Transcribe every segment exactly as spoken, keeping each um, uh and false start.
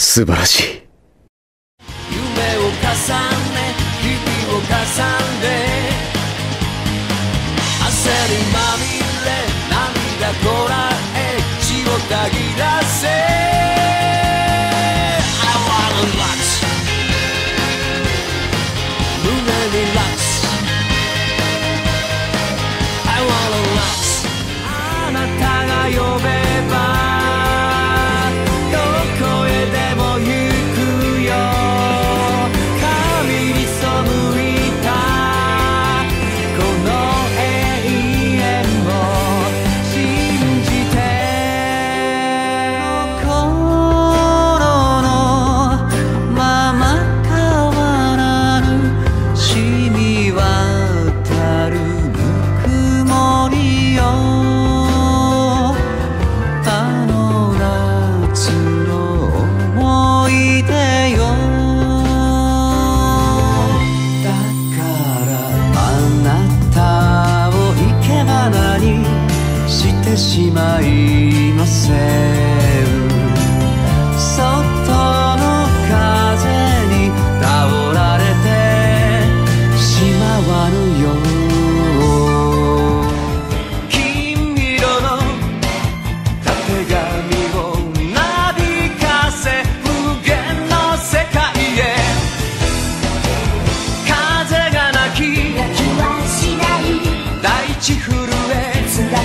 素晴らしい。夢を重ね、日々を重ね、汗にまみれ、涙こらえ、血をたぎらせ。I wanna relax、 胸にrelax。しまいません。外の風に倒られてしまわぬよ。金色のたてがみをなびかせ、無限の世界へ。風が鳴き、泣きはしない、大地震え、つなぐ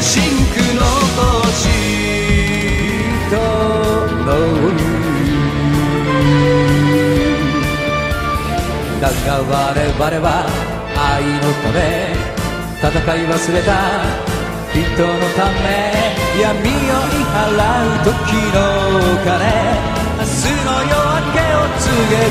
真空の星と共にだが我々は愛のため戦い忘れた人のため、闇を追い払う時の鐘、明日の夜明けを告げる。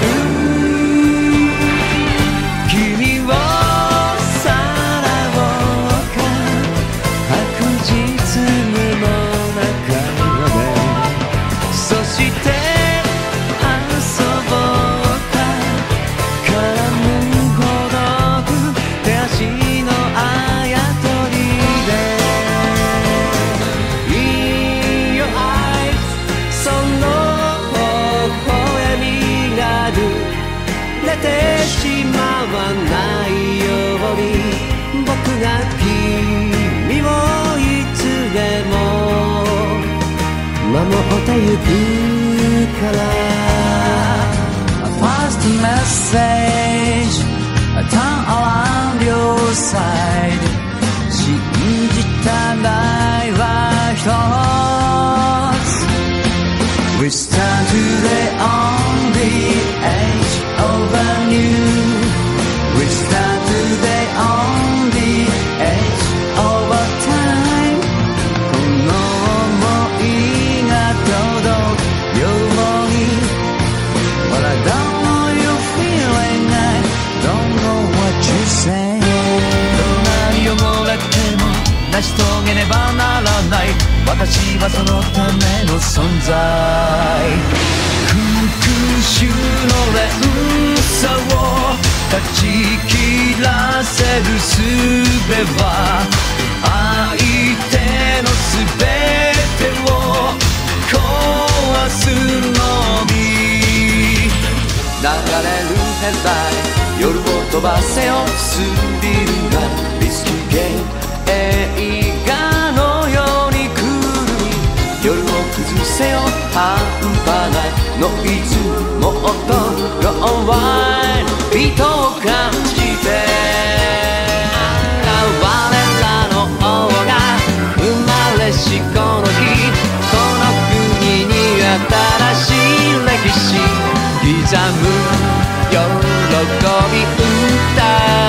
A positive message, a turn around your side. 信じた未来は一つ。 We stand today on the edge of a new. We stand today on the edge of a time.成し遂げねばならない、私はそのための存在。空空襲の連鎖を断ち切らせる術は、相手の全てを壊すのみ。流れる変態、夜を飛ばせよ、スリルがリスキーゲーム、映画のように来る。夜を崩せよ、半端ないノイズ、もっとローワイル人を感じて。我らの王が生まれしこの日、この国に新しい歴史刻む喜び歌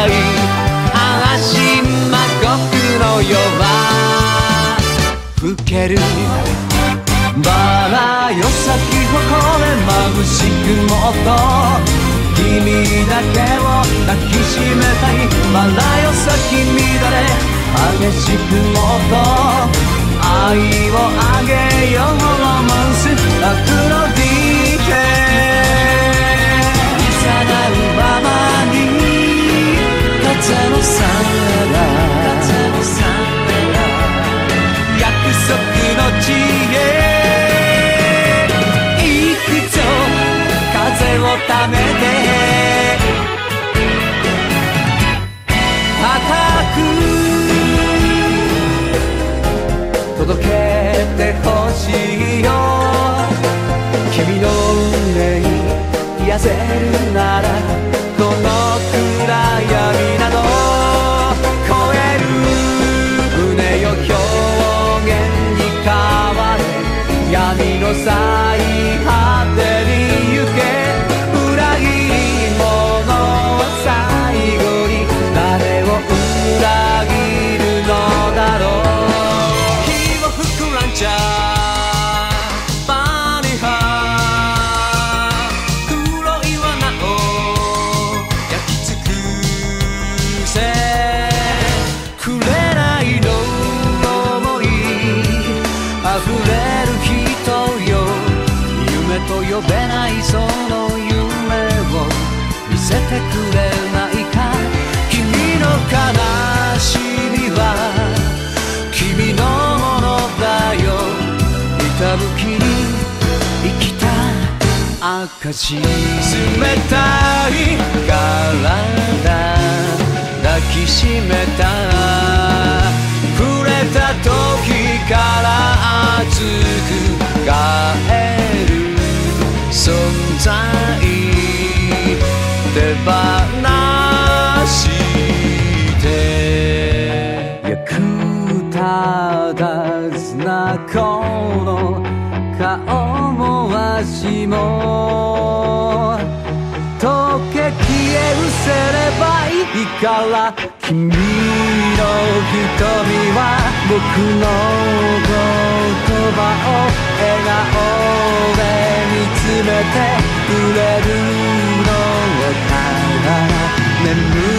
い、嵐夜は更ける。バラよ咲き誇れ、眩しくもっと君だけを抱きしめたい。バラよ咲き乱れ、しくもっと愛をあげようロマンスアクロディーテさなるままに風のさなら約束の地へ行くぞ風をためて届けてほしいよ君の胸に癒せるならどの暗闇など超える胸を表現に変われ闇の最果てに行け裏切り者は最後に誰を裏切るのだろう「バーニハー」「黒い罠を焼き尽くせ」「くれないの想い」「あふれる人よ」「夢と呼べないその夢を見せてくれないか」「君の悲しみは君のものだよ」「歌舞伎に生きた証」「冷たい体抱きしめた」「触れた時から熱く変える存在」「手放して」「役ただずなこの顔も足も溶け消え失せればいいから君の瞳は僕の言葉を笑顔で見つめてくれるのかな眠る